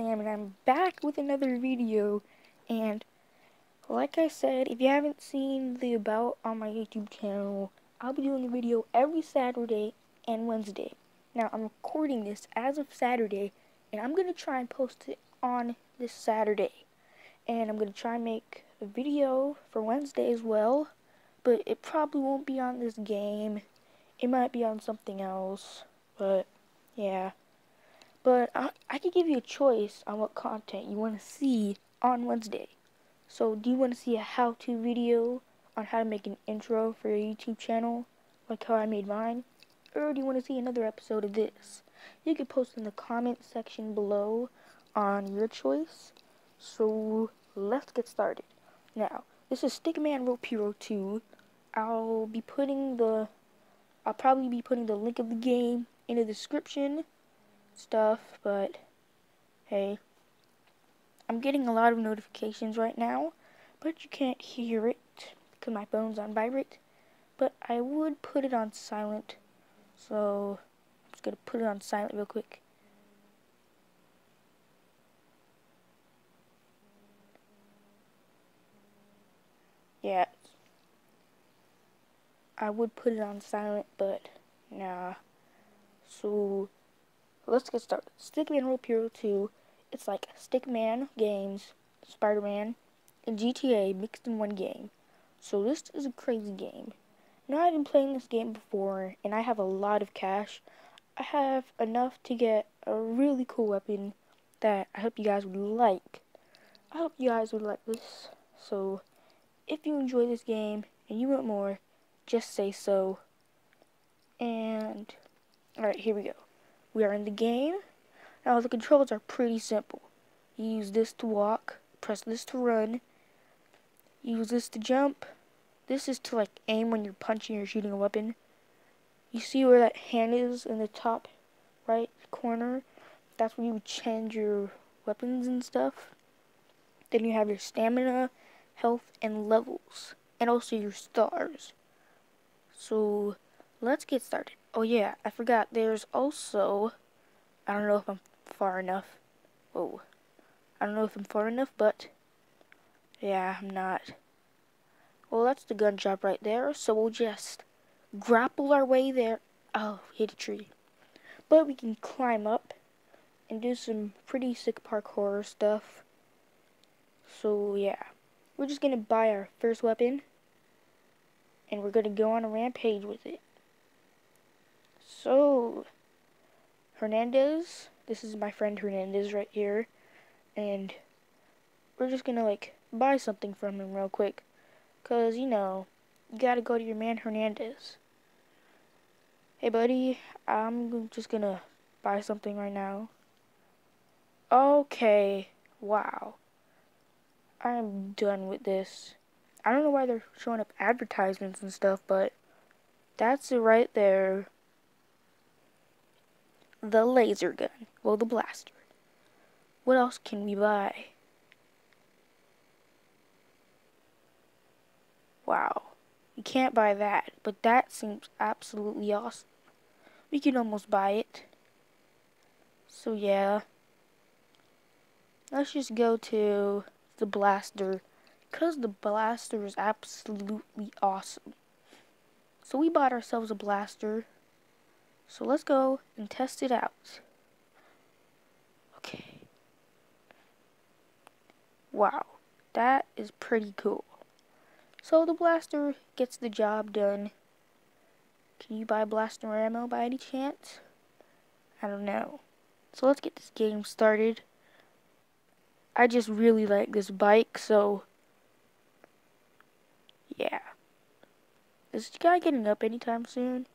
Sam, and I'm back with another video. And like I said, if you haven't seen the About on my YouTube channel, I'll be doing a video every Saturday and Wednesday. Now, I'm recording this as of Saturday, and I'm going to try and post it on this Saturday. And I'm going to try and make a video for Wednesday as well, but it probably won't be on this game. It might be on something else, but yeah. But I could give you a choice on what content you want to see on Wednesday. So do you want to see a how-to video on how to make an intro for your YouTube channel, like how I made mine? Or do you want to see another episode of this? You can post in the comment section below on your choice. So let's get started. Now, this is Stickman Rope Hero 2. I'll probably be putting the link of the game in the description stuff, but hey, I'm getting a lot of notifications right now, but you can't hear it because my phone's on vibrate, but I would put it on silent, so I'm just gonna put it on silent real quick. Yeah, I would put it on silent, but nah. So let's get started. Stickman Rope Hero 2. It's like Stickman games, Spider-Man, and GTA mixed in one game. So this is a crazy game. Now, I've been playing this game before, and I have a lot of cash. I have enough to get a really cool weapon that I hope you guys would like. I hope you guys would like this. So if you enjoy this game and you want more, just say so. And alright, here we go. We are in the game. Now, the controls are pretty simple. You use this to walk, press this to run, use this to jump. This is to like aim when you're punching or shooting a weapon. You see where that hand is in the top right corner? That's where you change your weapons and stuff. Then you have your stamina, health, and levels, and also your stars. So let's get started. Oh yeah, I forgot, there's also, I don't know if I'm far enough, whoa, I don't know if I'm far enough, but yeah, I'm not. Well, that's the gun shop right there, so we'll just grapple our way there. Oh, hit a tree. But we can climb up and do some pretty sick parkour stuff. So yeah, we're just gonna buy our first weapon, and we're gonna go on a rampage with it. So, Hernandez, this is my friend Hernandez right here, and we're just gonna like buy something from him real quick, cause you know, you gotta go to your man Hernandez. Hey buddy, I'm just gonna buy something right now. Okay, wow, I'm done with this. I don't know why they're showing up advertisements and stuff, but that's it right there. The laser gun. Well, the blaster. What else can we buy? Wow. You can't buy that, but that seems absolutely awesome. We can almost buy it. So yeah. Let's just go to the blaster, because the blaster is absolutely awesome. So we bought ourselves a blaster. So let's go and test it out. Okay. Wow, that is pretty cool. So the blaster gets the job done. Can you buy blaster ammo by any chance? I don't know. So let's get this game started. I just really like this bike, so yeah. Is this guy getting up anytime soon?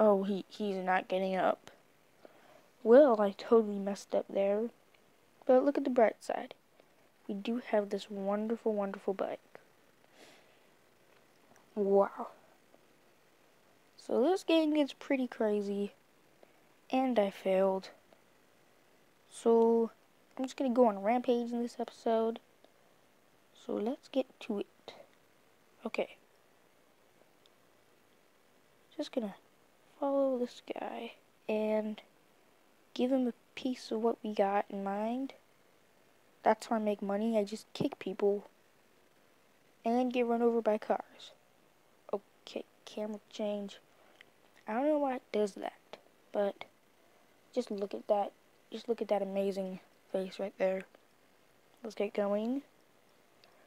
Oh, he's not getting up. Well, I totally messed up there. But look at the bright side. We do have this wonderful, wonderful bike. Wow. So this game gets pretty crazy. And I failed. So I'm just going to go on a rampage in this episode. So let's get to it. Okay. Just going to follow this guy and give him a piece of what we got in mind. That's how I make money. I just kick people and then get run over by cars. Okay, camera change. I don't know why it does that, but just look at that. Just look at that amazing face right there. Let's get going.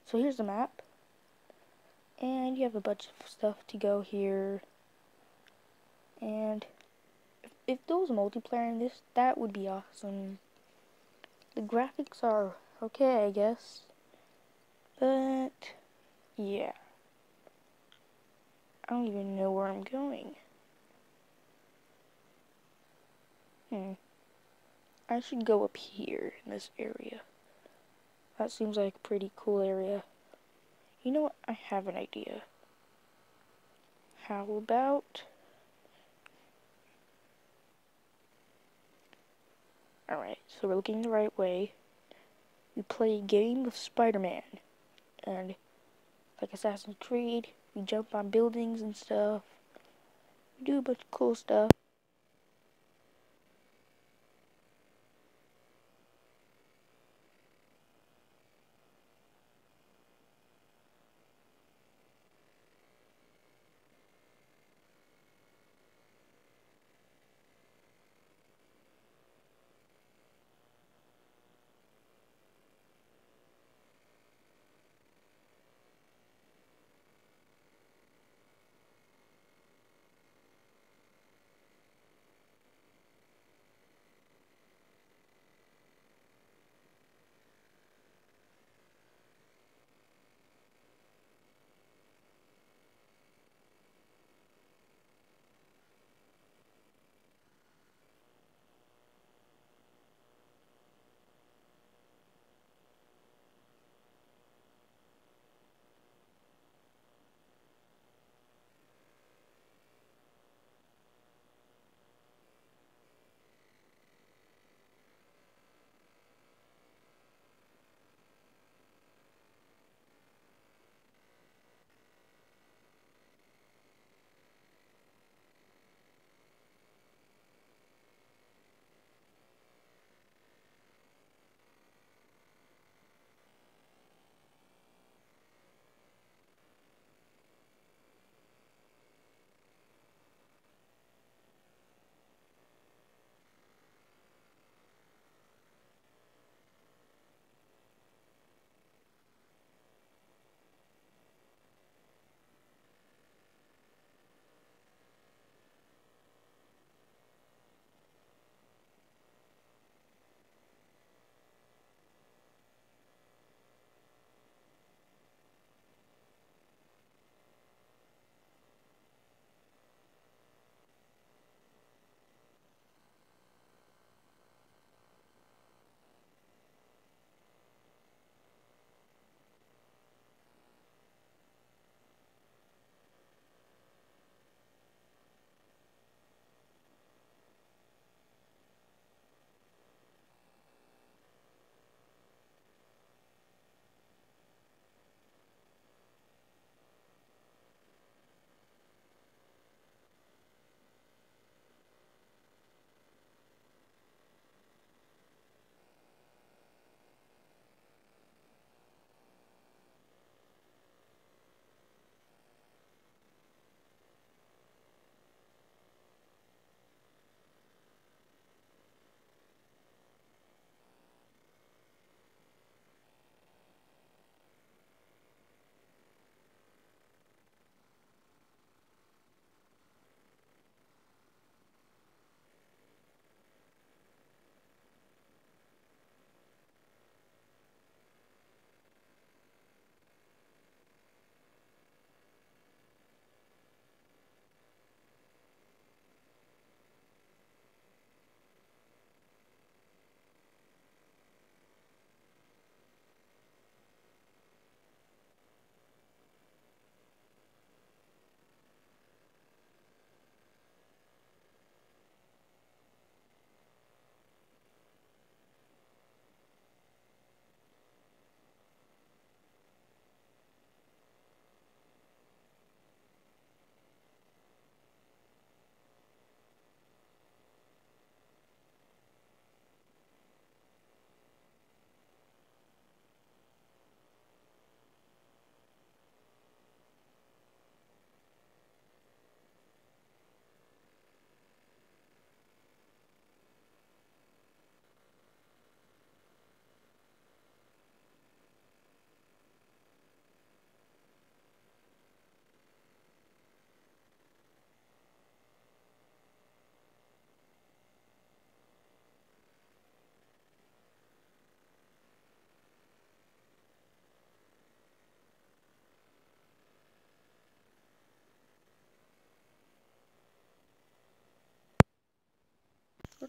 So here's the map. And you have a bunch of stuff to go here. And if there was multiplayer in this, that would be awesome. The graphics are okay, I guess. But, yeah. I don't even know where I'm going. I should go up here in this area. That seems like a pretty cool area. You know what? I have an idea. How about... Alright, so we're looking the right way. We play a game of Spider-Man. And, like Assassin's Creed, we jump on buildings and stuff. We do a bunch of cool stuff.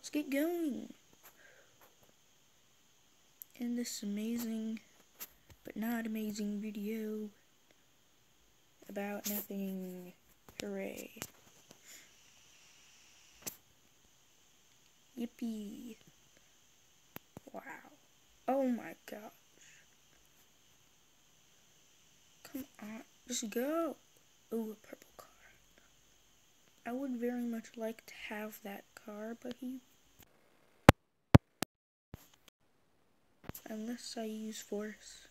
let's get going. In this amazing, but not amazing video about nothing. Hooray. Yippee. Wow. Oh my gosh. Come on. Just go. Ooh, a purple car. I would very much like to have that car, but unless I use force.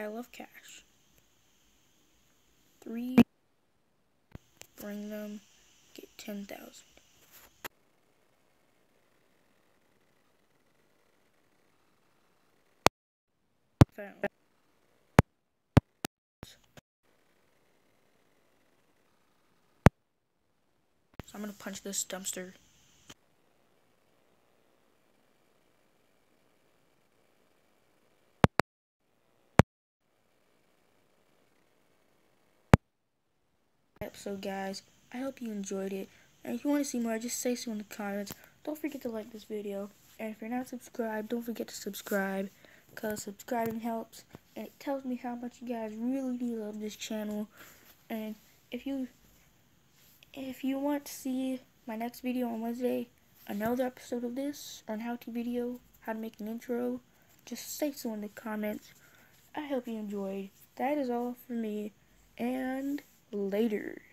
I love cash. 3. Bring them. Get 10,000. So I'm gonna punch this dumpster. Yep, so guys, I hope you enjoyed it. And if you want to see more, just say so in the comments. Don't forget to like this video. And if you're not subscribed, don't forget to subscribe. Because subscribing helps, and it tells me how much you guys really do love this channel. And if you want to see my next video on Wednesday, another episode of this, on how-to video, how to make an intro, just say so in the comments. I hope you enjoyed. That is all for me, and later.